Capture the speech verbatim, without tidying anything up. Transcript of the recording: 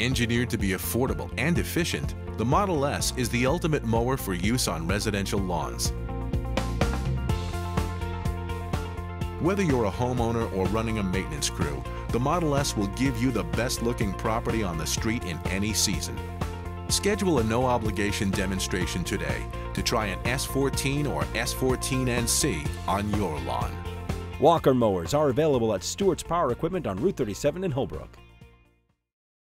Engineered to be affordable and efficient, the Model S is the ultimate mower for use on residential lawns. Whether you're a homeowner or running a maintenance crew, the Model S will give you the best-looking property on the street in any season. Schedule a no-obligation demonstration today to try an S fourteen or S fourteen N C on your lawn. Walker mowers are available at Stewart's Power Equipment on Route thirty-seven in Holbrook.